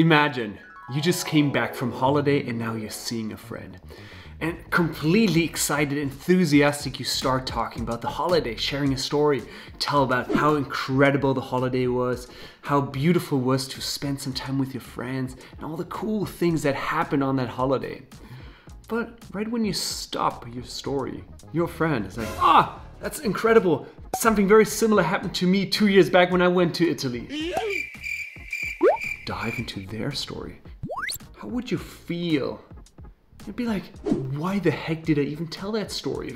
Imagine you just came back from holiday and now you're seeing a friend. And completely excited, enthusiastic, you start talking about the holiday, sharing a story, tell about how incredible the holiday was, how beautiful it was to spend some time with your friends, and all the cool things that happened on that holiday. But right when you stop your story, your friend is like, ah, that's incredible. Something very similar happened to me 2 years back when I went to Italy. Dive into their story. How would you feel? It'd be like, why the heck did I even tell that story?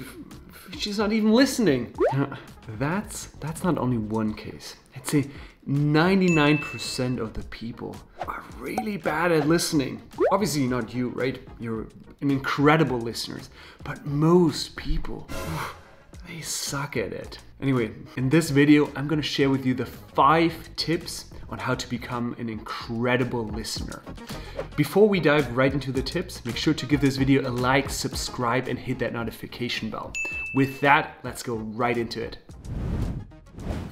She's not even listening. Now, that's not only one case. I'd say 99% of the people are really bad at listening. Obviously not you, right? You're an incredible listener. But most people, they suck at it. Anyway, in this video, I'm gonna share with you the 5 tips on how to become an incredible listener. Before we dive right into the tips, make sure to give this video a like, subscribe, and hit that notification bell. With that, let's go right into it.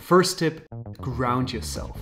First tip, ground yourself.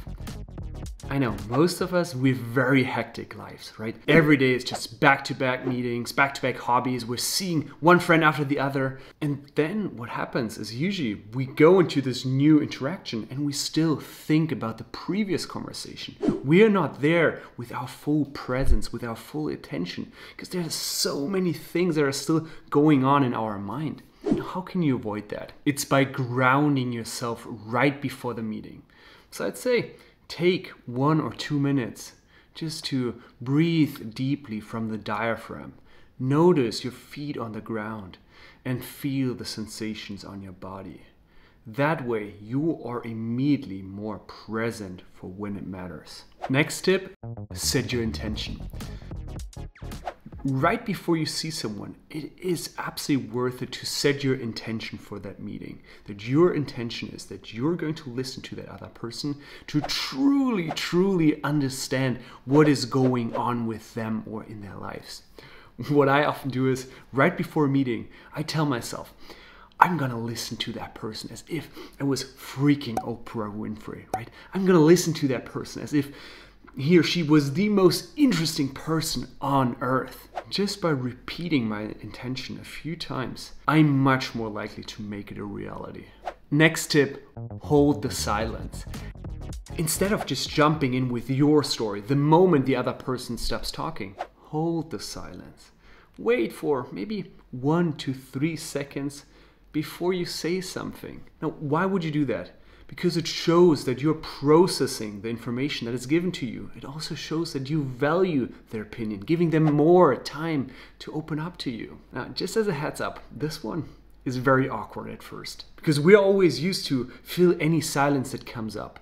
I know, most of us, we're very hectic lives, right? Every day is just back-to-back meetings, back-to-back hobbies. We're seeing one friend after the other. And then what happens is usually we go into this new interaction and we still think about the previous conversation. We're not there with our full presence, with our full attention, because there are so many things that are still going on in our mind. And how can you avoid that? It's by grounding yourself right before the meeting. So I'd say, take 1 or 2 minutes just to breathe deeply from the diaphragm. Notice your feet on the ground and feel the sensations on your body. That way you are immediately more present for when it matters. Next tip, set your intention. Right before you see someone, it is absolutely worth it to set your intention for that meeting. That your intention is that you're going to listen to that other person to truly, truly understand what is going on with them or in their lives. What I often do is, right before a meeting, I tell myself, I'm gonna listen to that person as if I was freaking Oprah Winfrey, right? I'm gonna listen to that person as if he or she was the most interesting person on earth. Just by repeating my intention a few times, I'm much more likely to make it a reality. Next tip, hold the silence. Instead of just jumping in with your story the moment the other person stops talking, hold the silence. Wait for maybe 1 to 3 seconds before you say something. Now, why would you do that? Because it shows that you're processing the information that is given to you. It also shows that you value their opinion, giving them more time to open up to you. Now, just as a heads up, this one is very awkward at first because we're always used to fill any silence that comes up.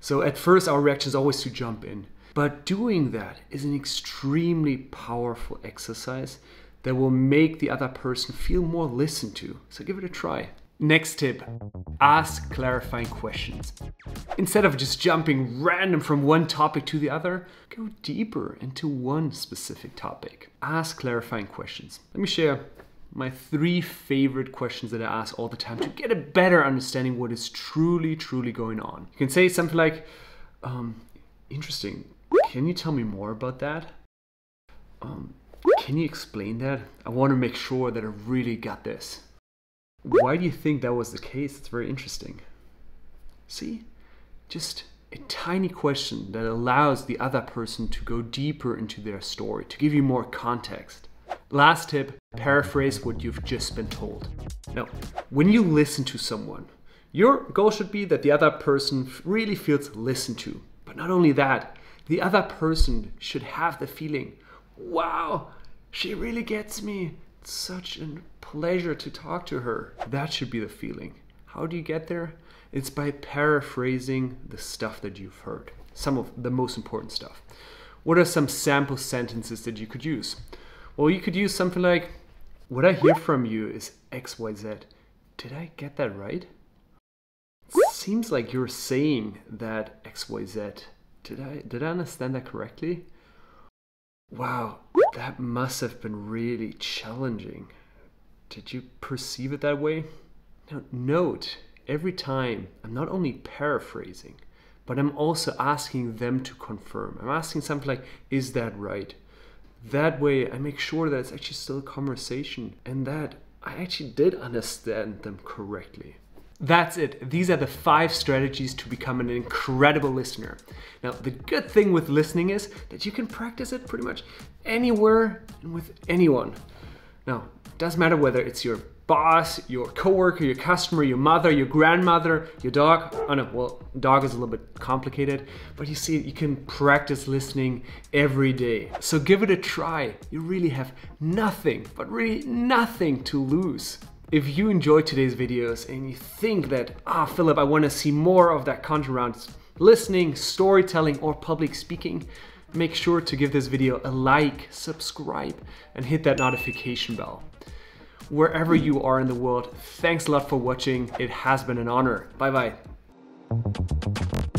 So at first, our reaction is always to jump in. But doing that is an extremely powerful exercise that will make the other person feel more listened to. So give it a try. Next tip, ask clarifying questions. Instead of just jumping random from one topic to the other, go deeper into one specific topic. Ask clarifying questions. Let me share my 3 favorite questions that I ask all the time to get a better understanding what is truly, truly going on. You can say something like, interesting, can you tell me more about that? Can you explain that? I want to make sure that I really got this. Why do you think that was the case? It's very interesting. See, just a tiny question that allows the other person to go deeper into their story, to give you more context. Last tip, paraphrase what you've just been told. Now, when you listen to someone, your goal should be that the other person really feels listened to. But not only that, the other person should have the feeling, wow, she really gets me. It's such a pleasure to talk to her. That should be the feeling. How do you get there? It's by paraphrasing the stuff that you've heard. Some of the most important stuff. What are some sample sentences that you could use? Well, you could use something like, what I hear from you is X, Y, Z. Did I get that right? It seems like you're saying that X, Y, Z. Did I understand that correctly? Wow, that must have been really challenging. Did you perceive it that way? Now, note, every time I'm not only paraphrasing, but I'm also asking them to confirm. I'm asking something like, is that right? That way I make sure that it's actually still a conversation and that I actually did understand them correctly. That's it. These are the 5 strategies to become an incredible listener. Now, the good thing with listening is that you can practice it pretty much anywhere and with anyone. Now, it doesn't matter whether it's your boss, your coworker, your customer, your mother, your grandmother, your dog. Oh no, well, dog is a little bit complicated, but you see, you can practice listening every day. So give it a try. You really have nothing, but really nothing to lose. If you enjoyed today's videos and you think that, Philipp, I want to see more of that content around listening, storytelling, or public speaking, make sure to give this video a like, subscribe, and hit that notification bell. Wherever you are in the world, thanks a lot for watching. It has been an honor. Bye-bye.